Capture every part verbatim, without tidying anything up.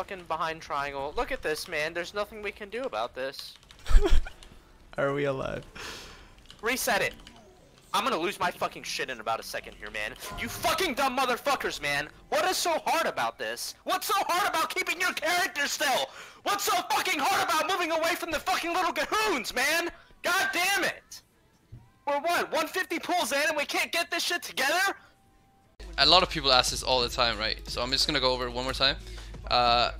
fucking behind triangle. Look at this, man. There's nothing we can do about this. Are we alive? Reset it. I'm gonna lose my fucking shit in about a second here, man. You fucking dumb motherfuckers, man. What is so hard about this? What's so hard about keeping your character still? What's so fucking hard about moving away from the fucking little cahoons, man? God damn it. We're what? one fifty pulls in and we can't get this shit together? A lot of people ask this all the time, right? So I'm just gonna go over it one more time. Uh,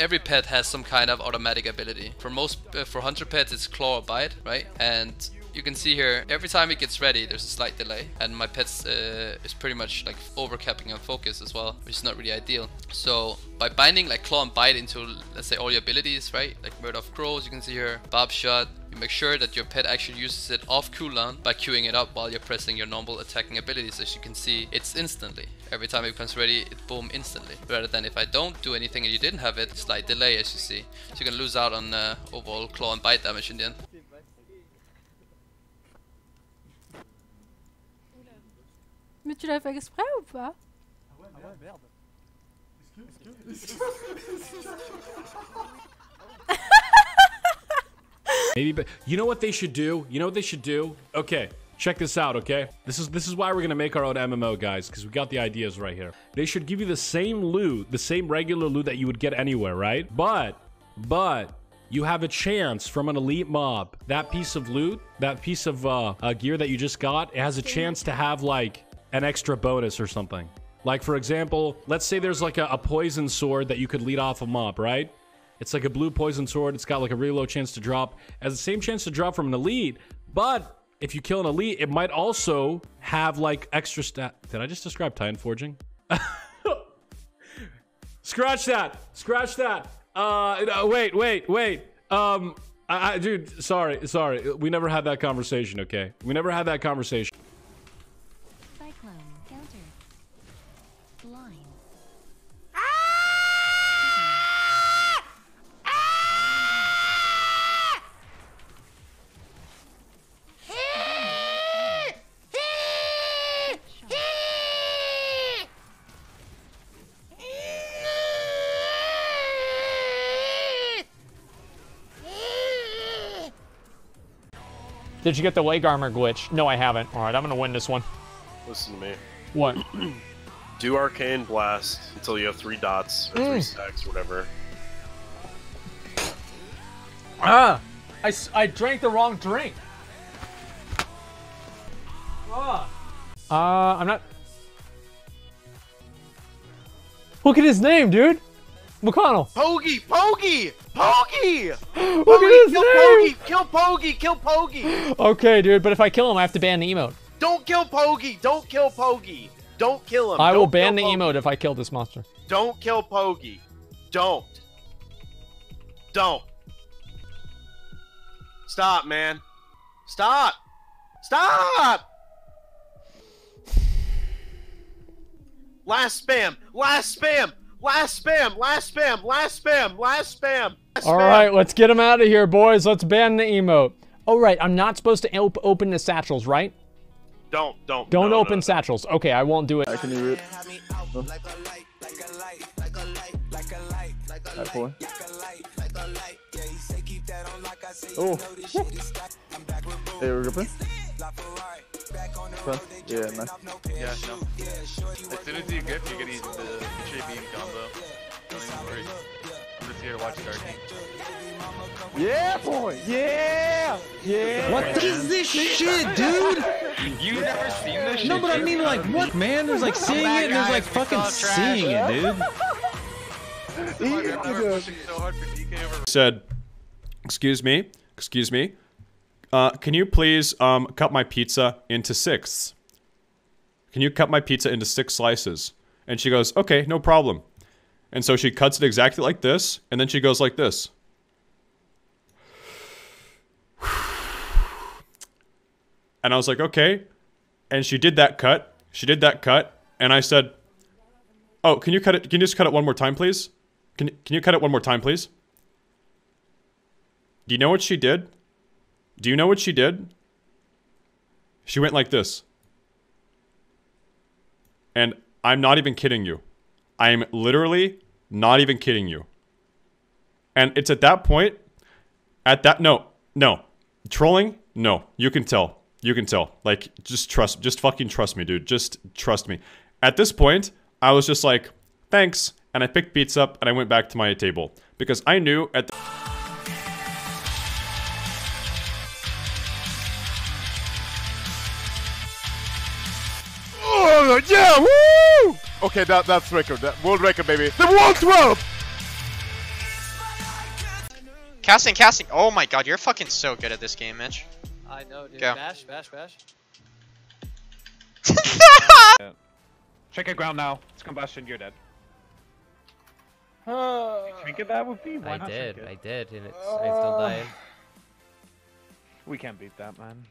every pet has some kind of automatic ability. For most, uh, for hunter pets, it's claw or bite, right? And you can see here, every time it gets ready, there's a slight delay, and my pet's uh, is pretty much like overcapping on focus as well, which is not really ideal. So by binding like claw and bite into, let's say, all your abilities, right? Like Murder of Crows, you can see here, Bob Shot. You make sure that your pet actually uses it off cooldown by queuing it up while you're pressing your normal attacking abilities. As you can see, it's instantly. Every time it becomes ready, it boom instantly. Rather than if I don't do anything and you didn't have it, slight delay as you see. So you're gonna lose out on uh, overall claw and bite damage in the end. Mais tu l'as fait exprès ou pas? Ah ouais, ah ouais merde. Excuse, excuse. Maybe, but you know what they should do? You know what they should do? Okay, check this out, okay? This is this is why we're gonna make our own M M O, guys, because we got the ideas right here. They should give you the same loot, the same regular loot that you would get anywhere, right? But, but, you have a chance from an elite mob. That piece of loot, that piece of uh, uh, gear that you just got, it has a chance to have, like, an extra bonus or something. Like, for example, let's say there's, like, a, a poison sword that you could lead off a mob, right? It's like a blue poison sword. It's got like a really low chance to drop. It has the same chance to drop from an elite, but if you kill an elite, it might also have like extra stat. Did I just describe Titan Forging? Scratch that. Scratch that. Uh, no, wait, wait, wait. Um, I, I, dude, sorry, sorry. We never had that conversation, okay? We never had that conversation. Cyclone, counter, blind. Did you get the leg armor glitch? No, I haven't. All right, I'm gonna win this one. Listen to me. What? Do arcane blast until you have three dots or mm. three stacks, or whatever. Ah! I, I drank the wrong drink. Ah! Uh, I'm not. Look at his name, dude. McConnell. Poggy, Poggy, Poggy. Look Poggy, at his kill name. Poggy, kill Poggy, kill Poggy. Okay, dude, but if I kill him, I have to ban the emote. Don't kill Poggy. Don't kill Poggy. Don't kill him. I Don't will ban the Poggy. emote if I kill this monster. Don't kill Poggy. Don't. Don't. Stop, man. Stop. Stop. Last spam. Last spam. Last spam, last spam, last spam, last spam. Last All spam. right, let's get him out of here, boys. Let's ban the emote. All right, I'm not supposed to op open the satchels, right? Don't, don't. Don't no, open no. satchels. Okay, I won't do it. I can do it. Oh. That boy. Oh. Hey, we're good, Front. Yeah, man. Yeah, no. As soon as you get, you get the H A beam combo. Don't even worry. I'm just here to watch Darky. Yeah, boy! Yeah! Yeah! What the is this shit, dude? You've never seen this shit? No, but I mean, like, what, man? There's like seeing it and there's like fucking seeing it, dude. Said, excuse me, excuse me. Uh, can you please um, cut my pizza into sixths? Can you cut my pizza into six slices? And she goes, okay, no problem. And so she cuts it exactly like this, and then she goes like this. And I was like, okay. And she did that cut. She did that cut. And I said, oh, can you cut it? Can you just cut it one more time, please? Can, can you cut it one more time, please? Do you know what she did? Do you know what she did? She went like this. And I'm not even kidding you. I'm literally Not even kidding you. And it's at that point, at that, no, no. Trolling? No. You can tell. You can tell. Like, just trust, just fucking trust me, dude. Just trust me. At this point, I was just like, thanks. And I picked beats up and I went back to my table. Because I knew at the... Oh, yeah, woo! Okay, that, that's record. That world record, baby. The world twelve! Casting, casting. Oh my god, you're fucking so good at this game, Mitch. I know, dude. Go. Bash, bash, bash. Yeah. Check your ground now. It's combustion, you're dead. Uh, trinket that would be. I did, I did, and it's, uh, I still died. We can't beat that, man.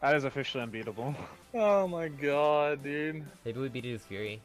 That is officially unbeatable. Oh my god, dude. Maybe we beat it with Fury.